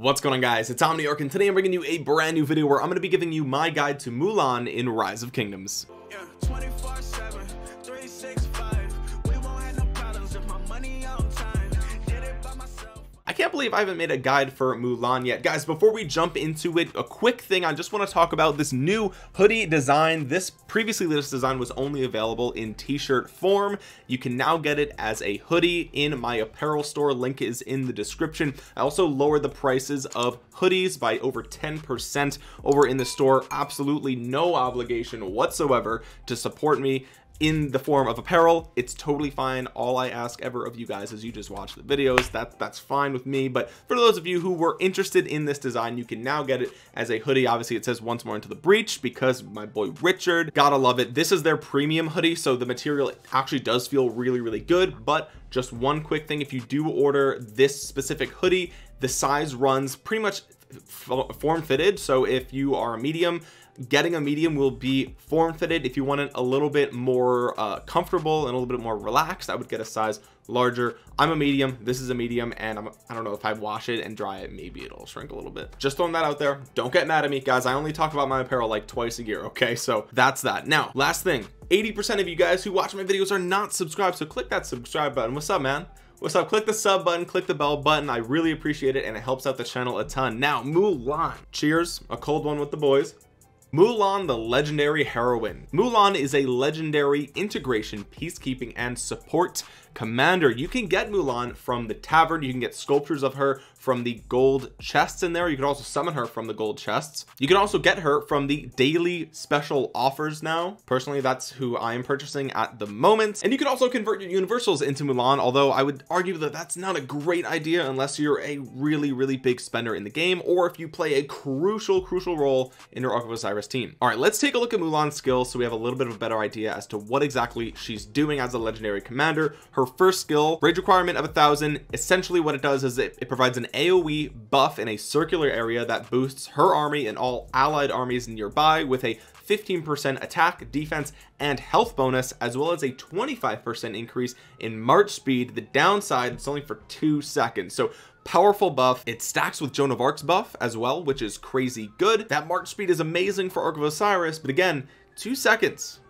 What's going on, guys? It's Omniarch, and today I'm bringing you a brand new video where I'm going to be giving you my guide to Mulan in Rise of Kingdoms. Yeah, 24/7, 365. We won't have no problems with my money on time. Did it by myself. I can't believe I haven't made a guide for Mulan yet. Guys, before we jump into it, a quick thing. I just want to talk about this new hoodie design. Previously, this design was only available in t-shirt form. You can now get it as a hoodie in my apparel store. Link is in the description. I also lowered the prices of hoodies by over 10% over in the store. Absolutely no obligation whatsoever to support me in the form of apparel. It's totally fine. All I ask ever of you guys is you just watch the videos. That's fine with me. But for those of you who were interested in this design, you can now get it as a hoodie. Obviously it says once more into the breach because my boy Richard, gotta love it. This is their premium hoodie, so the material actually does feel really, really good. But just one quick thing, if you do order this specific hoodie, the size runs pretty much form-fitted. So if you are a medium, getting a medium will be form-fitted. If you want it a little bit more comfortable and a little bit more relaxed, I would get a size larger. I'm a medium, this is a medium, and I don't know, if I wash it and dry it, maybe it'll shrink a little bit. Just throwing that out there. Don't get mad at me, guys. I only talk about my apparel like twice a year, okay? So that's that. Now, last thing, 80% of you guys who watch my videos are not subscribed, so click that subscribe button. What's up, man? What's up? Click the sub button, click the bell button. I really appreciate it, and it helps out the channel a ton. Now, Mulan. Cheers, a cold one with the boys. Mulan, the legendary heroine. Mulan is a legendary integration, peacekeeping, and support commander. You can get Mulan from the tavern. You can get sculptures of her from the gold chests in there. You can also summon her from the gold chests. You can also get her from the daily special offers now. Personally, that's who I am purchasing at the moment. And you can also convert your universals into Mulan, although I would argue that that's not a great idea unless you're a really, really big spender in the game, or if you play a crucial, crucial role in your Ark of Asir team. All right, let's take a look at Mulan's skills so we have a little bit of a better idea as to what exactly she's doing as a legendary commander. Her first skill, rage requirement of 1,000. Essentially what it does is it provides an AoE buff in a circular area that boosts her army and all allied armies nearby with a 15% attack, defense, and health bonus, as well as a 25% increase in march speed. The downside, it's only for 2 seconds. So powerful buff. It stacks with Joan of Arc's buff as well, which is crazy good. That march speed is amazing for Ark of Osiris, but again, 2 seconds.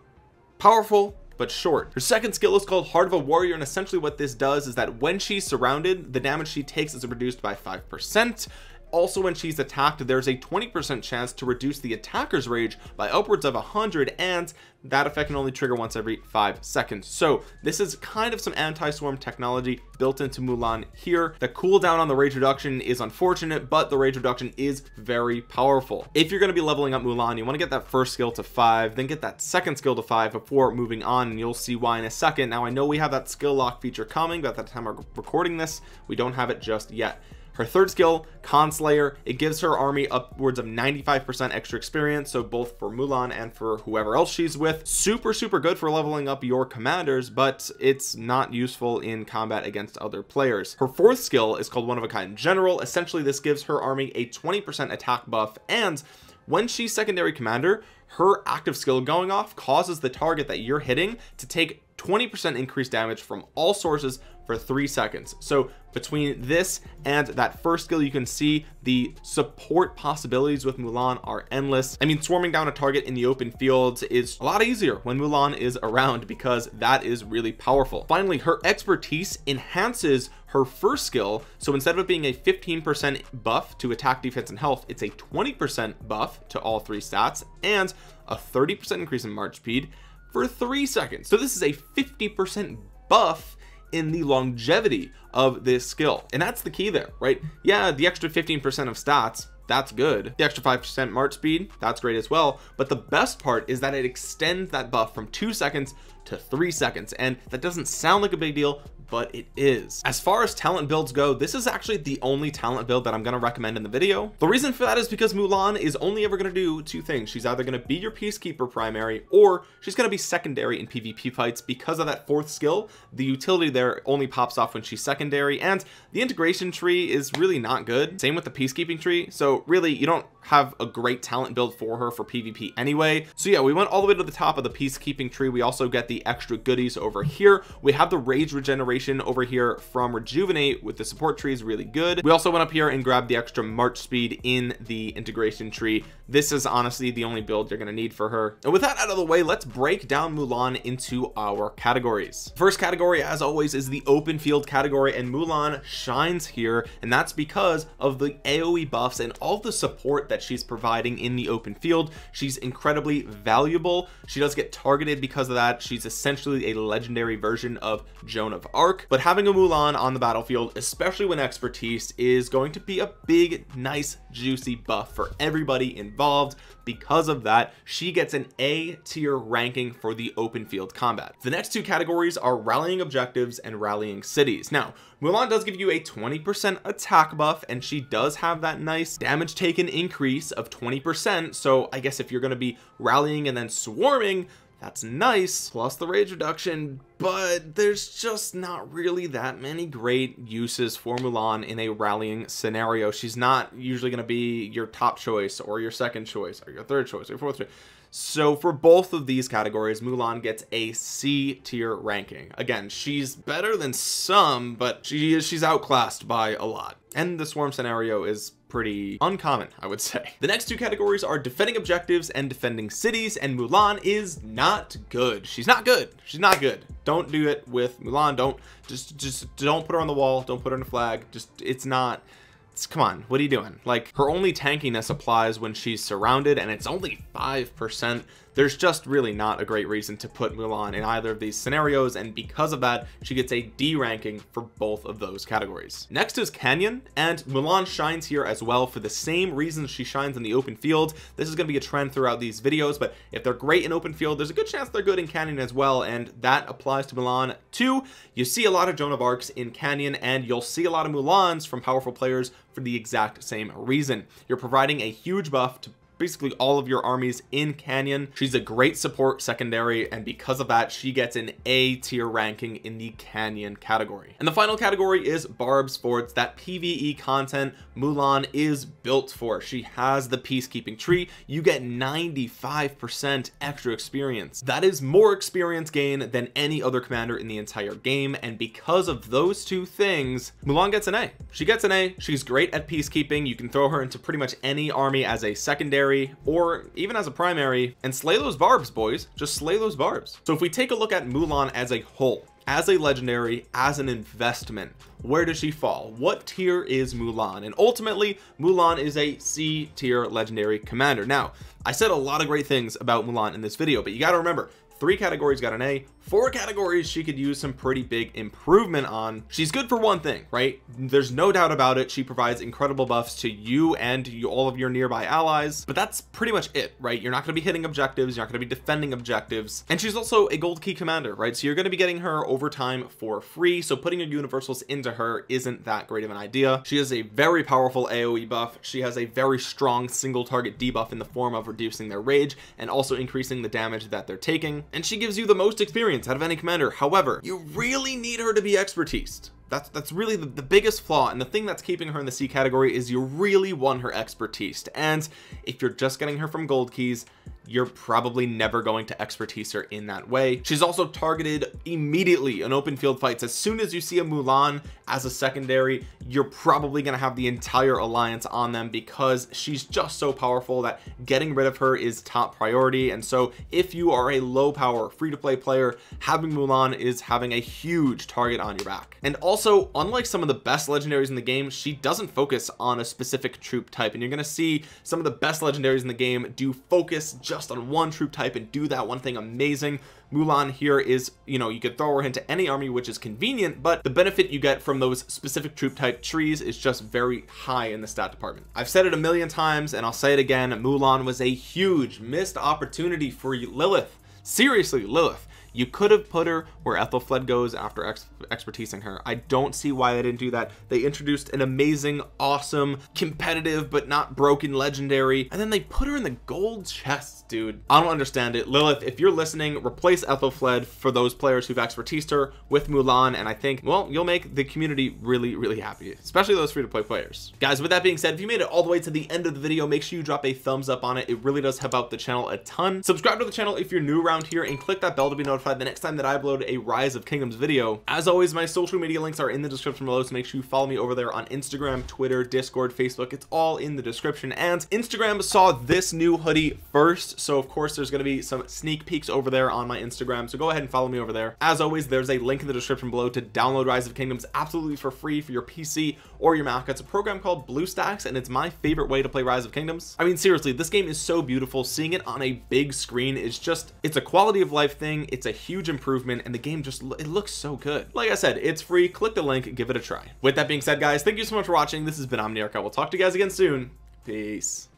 Powerful, but short. Her second skill is called Heart of a Warrior, and essentially what this does is that when she's surrounded, the damage she takes is reduced by 5%. Also, when she's attacked, there's a 20% chance to reduce the attacker's rage by upwards of 100, and that effect can only trigger once every 5 seconds. So this is kind of some anti-swarm technology built into Mulan here. The cooldown on the rage reduction is unfortunate, but the rage reduction is very powerful. If you're going to be leveling up Mulan, you want to get that first skill to 5, then get that second skill to 5 before moving on, and you'll see why in a second. Now, I know we have that skill lock feature coming, but at the time we're recording this, we don't have it just yet. Her third skill, Khan Slayer, it gives her army upwards of 95% extra experience, so both for Mulan and for whoever else she's with. Super, super good for leveling up your commanders, but it's not useful in combat against other players. Her fourth skill is called One of a Kind General. Essentially, this gives her army a 20% attack buff, and when she's secondary commander, her active skill going off causes the target that you're hitting to take 20% increased damage from all sources for 3 seconds. So between this and that first skill, you can see the support possibilities with Mulan are endless. I mean, swarming down a target in the open field is a lot easier when Mulan is around because that is really powerful. Finally, her expertise enhances her first skill. So instead of it being a 15% buff to attack, defense, and health, it's a 20% buff to all three stats and a 30% increase in march speed for 3 seconds. So this is a 50% buff in the longevity of this skill, and that's the key there, right? Yeah, the extra 15% of stats, that's good. The extra 5% march speed, that's great as well, but the best part is that it extends that buff from 2 seconds to 3 seconds, and that doesn't sound like a big deal, but it is. As far as talent builds go, this is actually the only talent build that I'm going to recommend in the video. The reason for that is because Mulan is only ever going to do two things. She's either going to be your peacekeeper primary, or she's going to be secondary in PvP fights. Because of that fourth skill, the utility there only pops off when she's secondary, and the integration tree is really not good. Same with the peacekeeping tree. So really, you don't have a great talent build for her for PvP anyway. So yeah, we went all the way to the top of the peacekeeping tree. We also get the extra goodies over here. We have the rage regeneration over here from rejuvenate with the support tree is really good. We also went up here and grabbed the extra march speed in the integration tree. This is honestly the only build you're going to need for her. And with that out of the way, let's break down Mulan into our categories. First category, as always, is the open field category, and Mulan shines here, and that's because of the AoE buffs and all the support that she's providing in the open field. She's incredibly valuable. She does get targeted because of that. She's essentially a legendary version of Joan of Arc, but having a Mulan on the battlefield, especially when expertise, is going to be a big, nice, juicy buff for everybody involved. Because of that, she gets an A tier ranking for the open field combat. The next two categories are rallying objectives and rallying cities. Now, Mulan does give you a 20% attack buff, and she does have that nice damage taken increase of 20%. So I guess if you're going to be rallying and then swarming, that's nice, plus the rage reduction, but there's just not really that many great uses for Mulan in a rallying scenario. She's not usually going to be your top choice or your second choice or your third choice or your fourth choice. So for both of these categories, Mulan gets a C tier ranking. Again, she's better than some, but she's outclassed by a lot. And the swarm scenario is pretty uncommon, I would say. The next two categories are defending objectives and defending cities, and Mulan is not good. She's not good. She's not good. Don't do it with Mulan. Don't just don't put her on the wall. Don't put her in a flag. Just, it's not, it's, come on, what are you doing? Like, her only tankiness applies when she's surrounded, and it's only 5%. There's just really not a great reason to put Mulan in either of these scenarios, and because of that, she gets a D ranking for both of those categories. Next is Canyon, and Mulan shines here as well for the same reasons she shines in the open field. This is going to be a trend throughout these videos, but if they're great in open field, there's a good chance they're good in Canyon as well, and that applies to Mulan too. You see a lot of Joan of Arcs in Canyon, and you'll see a lot of Mulans from powerful players for the exact same reason. You're providing a huge buff to basically all of your armies in Canyon. She's a great support secondary, and because of that, she gets an A tier ranking in the Canyon category. And the final category is Barb's Forts. That PvE content Mulan is built for. She has the peacekeeping tree. You get 95% extra experience. That is more experience gain than any other commander in the entire game, and because of those two things, Mulan gets an A. She gets an A. She's great at peacekeeping. You can throw her into pretty much any army as a secondary or even as a primary, and slay those barbs, boys. Just slay those barbs. So if we take a look at Mulan as a whole, as a legendary, as an investment, where does she fall? What tier is Mulan? And ultimately, Mulan is a C tier legendary commander. Now, I said a lot of great things about Mulan in this video, but you got to remember, 3 categories got an A, 4 categories she could use some pretty big improvement on. She's good for one thing, right? There's no doubt about it. She provides incredible buffs to you and all of your nearby allies, but that's pretty much it, right? You're not going to be hitting objectives. You're not going to be defending objectives. And she's also a gold key commander, right? So you're going to be getting her over time for free. So putting your universals into her isn't that great of an idea. She has a very powerful AoE buff. She has a very strong single target debuff in the form of reducing their rage and also increasing the damage that they're taking. And she gives you the most experience out of any commander. However, you really need her to be expertised. That's really the biggest flaw, and the thing that's keeping her in the C category is you really want her expertised. And if you're just getting her from gold keys, you're probably never going to expertise her in that way. She's also targeted immediately in open field fights. As soon as you see a Mulan as a secondary, you're probably going to have the entire alliance on them because she's just so powerful that getting rid of her is top priority. And so if you are a low power free to play player, having Mulan is having a huge target on your back. And also, unlike some of the best legendaries in the game, she doesn't focus on a specific troop type, and you're going to see some of the best legendaries in the game do focus just on one troop type and do that one thing amazing. Mulan here is, you know, you could throw her into any army, which is convenient, but the benefit you get from those specific troop type trees is just very high in the stat department. I've said it a million times and I'll say it again, Mulan was a huge missed opportunity for Lilith. Seriously, Lilith. You could have put her where Ethelflaed goes after expertising her. I don't see why they didn't do that. They introduced an amazing, awesome, competitive, but not broken legendary, and then they put her in the gold chest, dude. I don't understand it. Lilith, if you're listening, replace Ethelflaed for those players who've expertised her with Mulan, and I think, well, you'll make the community really, really happy, especially those free-to-play players. Guys, with that being said, if you made it all the way to the end of the video, make sure you drop a thumbs up on it. It really does help out the channel a ton. Subscribe to the channel if you're new around here, and click that bell to be notified notified the next time that I upload a Rise of Kingdoms video. As always, my social media links are in the description below, so make sure you follow me over there on Instagram, Twitter, Discord, Facebook. It's all in the description. And Instagram saw this new hoodie first, so of course there's going to be some sneak peeks over there on my Instagram, so go ahead and follow me over there. As always, there's a link in the description below to download Rise of Kingdoms absolutely for free for your PC or your Mac. It's a program called Blue Stacks, and it's my favorite way to play Rise of Kingdoms. I mean, seriously, this game is so beautiful. Seeing it on a big screen is just, it's a quality of life thing. It's a huge improvement, and the game just, it looks so good. Like I said, it's free. Click the link, give it a try. With that being said, guys, thank you so much for watching. This has been Omniarch. I will talk to you guys again soon. Peace.